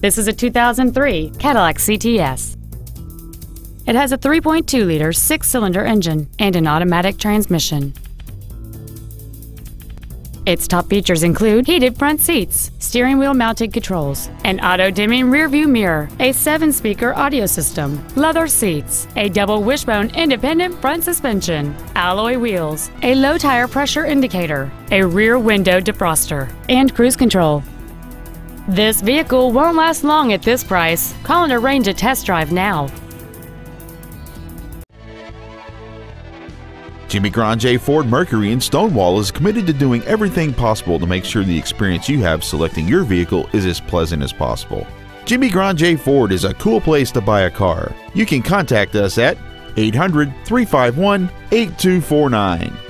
This is a 2003 Cadillac CTS. It has a 3.2-liter six-cylinder engine and an automatic transmission. Its top features include heated front seats, steering wheel mounted controls, an auto-dimming rear-view mirror, a 7-speaker audio system, leather seats, a double wishbone independent front suspension, alloy wheels, a low tire pressure indicator, a rear window defroster, and cruise control. This vehicle won't last long at this price. Call and arrange a test drive now. Jimmy Granger Ford Mercury in Stonewall is committed to doing everything possible to make sure the experience you have selecting your vehicle is as pleasant as possible. Jimmy Granger Ford is a cool place to buy a car. You can contact us at 800-351-8249.